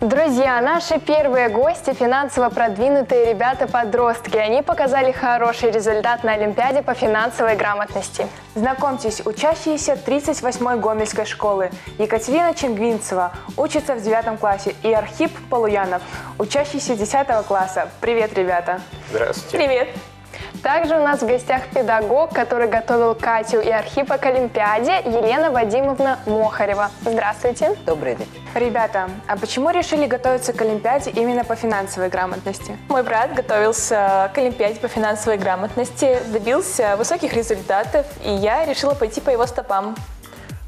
Друзья, наши первые гости – финансово продвинутые ребята-подростки. Они показали хороший результат на Олимпиаде по финансовой грамотности. Знакомьтесь, учащиеся 38-й Гомельской школы. Екатерина Чигвинцева учится в 9 классе и Архип Полуянов, учащийся 10 класса. Привет, ребята! Здравствуйте! Привет! Также у нас в гостях педагог, который готовил Катю и Архипа к Олимпиаде, Елена Вадимовна Мохарева. Здравствуйте. Добрый день. Ребята, а почему решили готовиться к Олимпиаде именно по финансовой грамотности? Мой брат готовился к Олимпиаде по финансовой грамотности, добился высоких результатов, и я решила пойти по его стопам.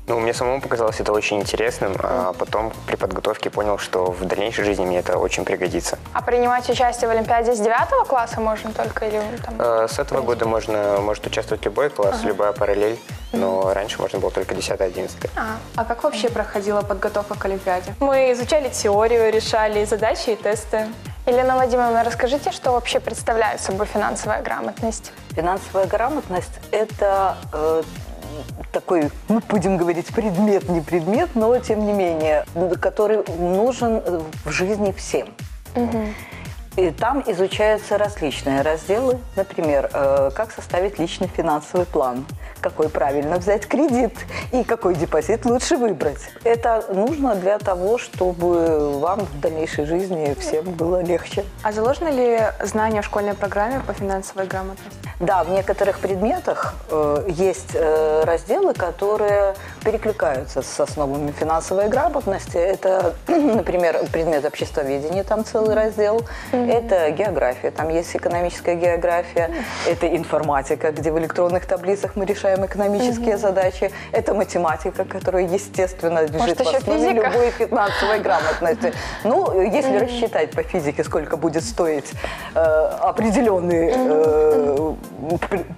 Ну, мне самому показалось это очень интересным, а потом при подготовке понял, что в дальнейшей жизни мне это очень пригодится. А принимать участие в Олимпиаде с 9 класса можно только? Или, там, с этого года можно, может участвовать любой класс, любая параллель, но раньше можно было только 10-11. А как вообще проходила подготовка к Олимпиаде? Мы изучали теорию, решали задачи и тесты. Елена Вадимовна, расскажите, что вообще представляет собой финансовая грамотность? Финансовая грамотность – это... такой, ну, будем говорить, предмет, не предмет, но тем не менее, который нужен в жизни всем. И там изучаются различные разделы, например, как составить личный финансовый план, какой правильно взять кредит и какой депозит лучше выбрать. Это нужно для того, чтобы вам в дальнейшей жизни всем было легче. А заложено ли знание в школьной программе по финансовой грамотности? Да, в некоторых предметах есть разделы, которые перекликаются с основами финансовой грамотности. Это, например, предмет обществоведения, там целый раздел. Это география, там есть экономическая география, это информатика, где в электронных таблицах мы решаем экономические задачи, это математика, которая, естественно, лежит в основе любой финансовой грамотности. Ну, если рассчитать по физике, сколько будет стоить определенный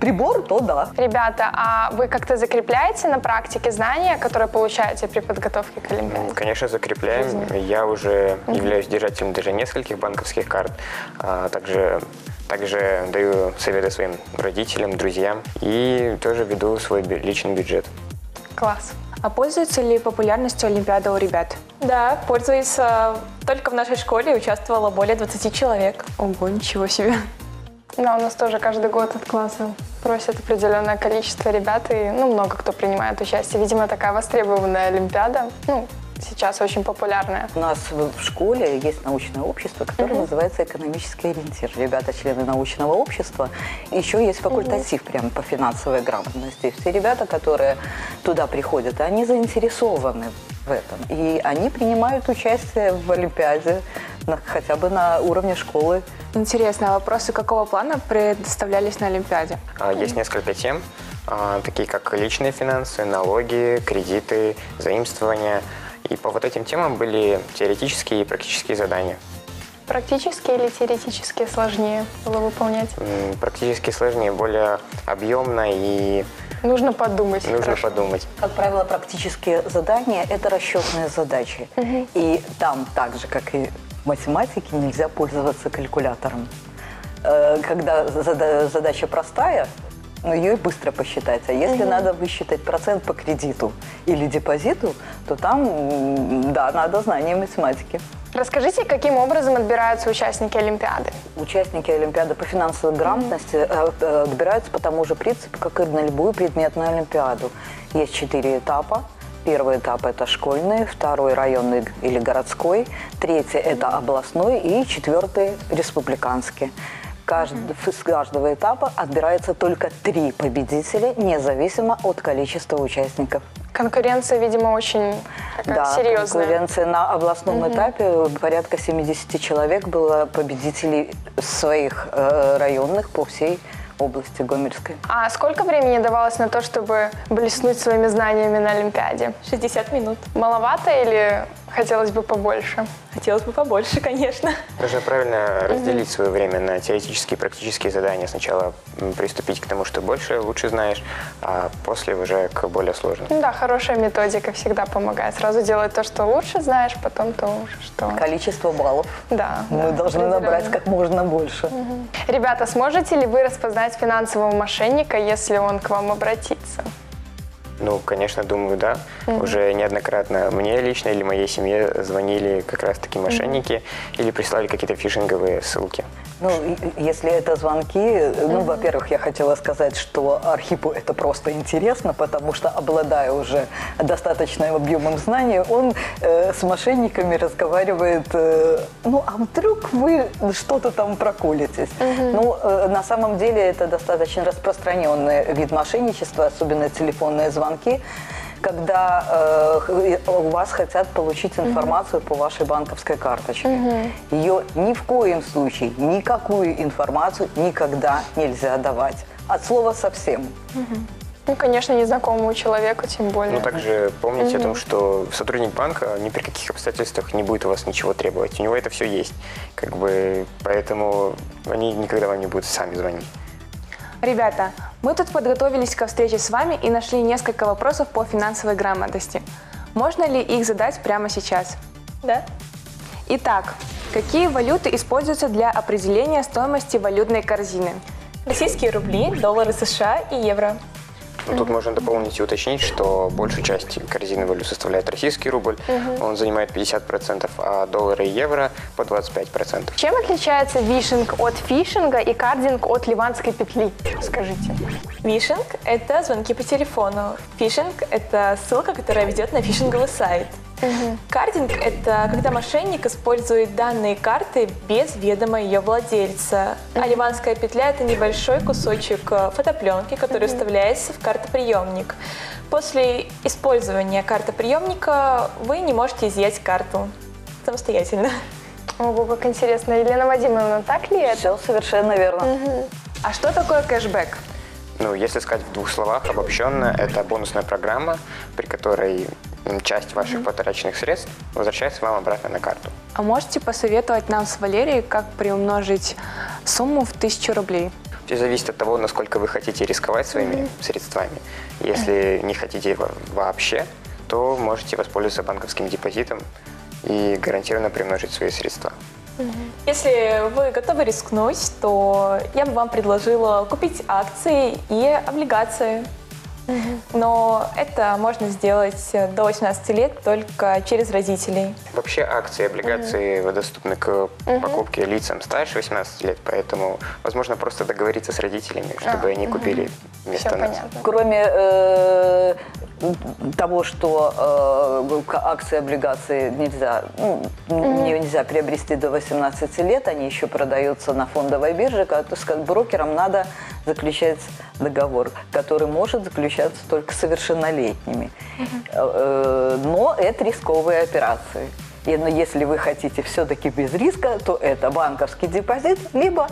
прибор, то да. Ребята, а вы как-то закрепляете на практике знания, которые получаете при подготовке к Олимпиаде? Ну, конечно, закрепляем. Я уже являюсь держателем даже нескольких банковских карт, а также даю советы своим родителям, друзьям и тоже веду свой личный бюджет. Класс. А пользуется ли популярностью Олимпиада у ребят? Да, пользуется. Только в нашей школе участвовало более 20 человек. Ого, ничего себе. Да, у нас тоже каждый год от класса просят определенное количество ребят, и много кто принимает участие. Видимо, такая востребованная Олимпиада. Сейчас очень популярная. У нас в школе есть научное общество, которое называется «Экономический ориентир». Ребята члены научного общества. Еще есть факультатив прямо по финансовой грамотности. Все ребята, которые туда приходят, они заинтересованы в этом. И они принимают участие в Олимпиаде хотя бы на уровне школы. Интересно, а вопросы какого плана предоставлялись на Олимпиаде? Есть несколько тем, такие как личные финансы, налоги, кредиты, заимствования. И по вот этим темам были теоретические и практические задания. Практические или теоретические сложнее было выполнять? Практически сложнее, более объемно и... Нужно подумать. Нужно подумать. Как правило, практические задания – это расчетные задачи. И там так же, как и в математике, нельзя пользоваться калькулятором. Когда задача простая, но ее быстро посчитать. А если надо высчитать процент по кредиту или депозиту, то там, да, надо знание математики. Расскажите, каким образом отбираются участники Олимпиады? Участники Олимпиады по финансовой грамотности отбираются по тому же принципу, как и на любую предметную Олимпиаду. Есть 4 этапа. Первый этап – это школьный, второй – районный или городской, третий – это областной и четвертый – республиканский. С каждого этапа отбирается только 3 победителя, независимо от количества участников. Конкуренция, видимо, очень серьезная. Конкуренция на областном этапе. Порядка 70 человек было победителей своих районных по всей области Гомельской. А сколько времени давалось на то, чтобы блеснуть своими знаниями на Олимпиаде? 60 минут. Маловато или хотелось бы побольше? Хотелось бы побольше, конечно. Нужно правильно разделить свое время на теоретические и практические задания. Сначала приступить к тому, что больше, лучше знаешь, а после уже к более сложным. Да, хорошая методика всегда помогает. Сразу делать то, что лучше знаешь, потом то уже что. Количество баллов. Да. Мы должны набрать как можно больше. Ребята, сможете ли вы распознать финансового мошенника, если он к вам обратится? Ну, конечно, думаю, да. Уже неоднократно мне лично или моей семье звонили как раз-таки мошенники или прислали какие-то фишинговые ссылки. Ну, если это звонки, ну, во-первых, я хотела сказать, что Архипу это просто интересно, потому что, обладая уже достаточным объемом знаний, он с мошенниками разговаривает, ну, а вдруг вы что-то там проколитесь? Ну, на самом деле это достаточно распространенный вид мошенничества, особенно телефонные звонки, когда у вас хотят получить информацию по вашей банковской карточке. Ее ни в коем случае, никакую информацию никогда нельзя давать. От слова совсем. Ну, конечно, незнакомому человеку, тем более. Ну, также помните о том, что сотрудник банка ни при каких обстоятельствах не будет у вас ничего требовать. У него это все есть. Как бы, поэтому они никогда вам не будут сами звонить. Ребята, мы тут подготовились ко встрече с вами и нашли несколько вопросов по финансовой грамотности. Можно ли их задать прямо сейчас? Да. Итак, какие валюты используются для определения стоимости валютной корзины? Российские рубли, доллары США и евро. Тут можно дополнить и уточнить, что большую часть корзины валют составляет российский рубль, он занимает 50%, а доллары и евро по 25%. Чем отличается вишинг от фишинга и кардинг от ливанской петли? Скажите. Вишинг – это звонки по телефону, фишинг – это ссылка, которая ведет на фишинговый сайт. Кардинг – это когда мошенник использует данные карты без ведома ее владельца. А ливанская петля – это небольшой кусочек фотопленки, который вставляется в картоприемник. После использования картоприемника вы не можете изъять карту самостоятельно. Ого, как интересно. Елена Вадимовна, так ли это? Все совершенно верно. А что такое кэшбэк? Ну, если сказать в двух словах, обобщенно, это бонусная программа, при которой часть ваших потраченных средств возвращается вам обратно на карту. А можете посоветовать нам с Валерией, как приумножить сумму в 1000 рублей? Все зависит от того, насколько вы хотите рисковать своими средствами. Если не хотите вообще, то можете воспользоваться банковским депозитом и гарантированно приумножить свои средства. Если вы готовы рискнуть, то я бы вам предложила купить акции и облигации. Но это можно сделать до 18 лет только через родителей. Вообще акции и облигации доступны к покупке лицам старше 18 лет, поэтому возможно просто договориться с родителями, чтобы они купили вместо нас. Кроме того, что акции и облигации нельзя, нельзя приобрести до 18 лет, они еще продаются на фондовой бирже, то есть как брокерам надо заключать договор, который может заключаться только совершеннолетними. Но это рисковые операции. И если вы хотите все-таки без риска, то это банковский депозит, либо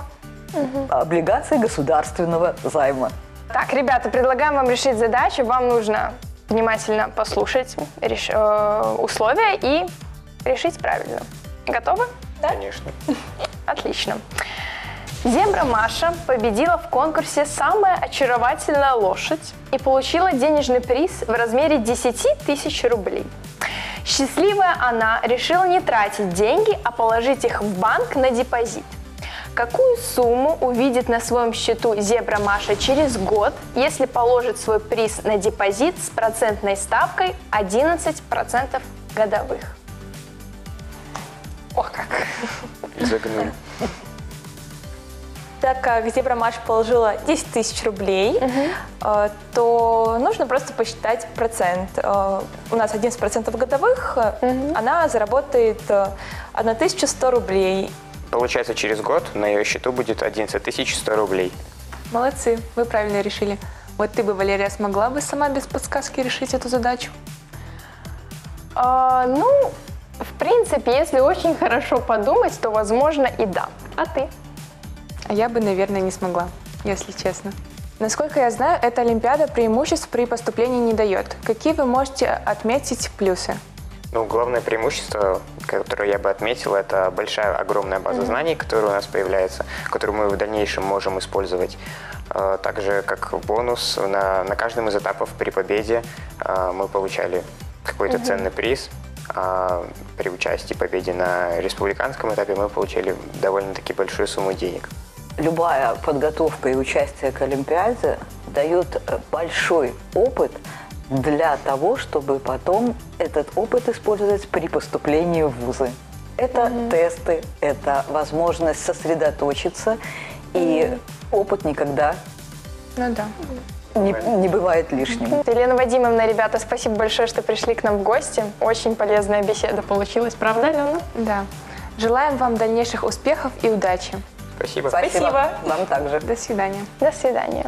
облигации государственного займа. Так, ребята, предлагаем вам решить задачу. Вам нужно внимательно послушать условия и решить правильно. Готовы? Да? Конечно. Отлично. Зебра Маша победила в конкурсе «Самая очаровательная лошадь» и получила денежный приз в размере 10 000 рублей. Счастливая она решила не тратить деньги, а положить их в банк на депозит. Какую сумму увидит на своем счету Зебра Маша через год, если положит свой приз на депозит с процентной ставкой 11% годовых? Ох, как! Загнули. Так как Зебра Маша положила 10 000 рублей, то нужно просто посчитать процент. У нас 11% годовых, она заработает 1100 рублей. Получается, через год на ее счету будет 11100 рублей. Молодцы, вы правильно решили. Вот ты бы, Валерия, смогла бы сама без подсказки решить эту задачу? Ну, в принципе, если очень хорошо подумать, то, возможно, и да. А ты? Я бы, наверное, не смогла, если честно. Насколько я знаю, эта Олимпиада преимуществ при поступлении не дает. Какие вы можете отметить плюсы? Ну, главное преимущество, которое я бы отметила, это большая, огромная база знаний, которая у нас появляется, которую мы в дальнейшем можем использовать. Также, как бонус, на каждом из этапов при победе мы получали какой-то ценный приз. А при участии в победе на республиканском этапе мы получили довольно-таки большую сумму денег. Любая подготовка и участие к Олимпиаде дает большой опыт для того, чтобы потом этот опыт использовать при поступлении в вузы. Это тесты, это возможность сосредоточиться, и опыт никогда не бывает лишним. Елена Вадимовна, ребята, спасибо большое, что пришли к нам в гости. Очень полезная беседа получилась, правда, Лена? Да. Желаем вам дальнейших успехов и удачи. Спасибо. Спасибо. Вам также. До свидания. До свидания.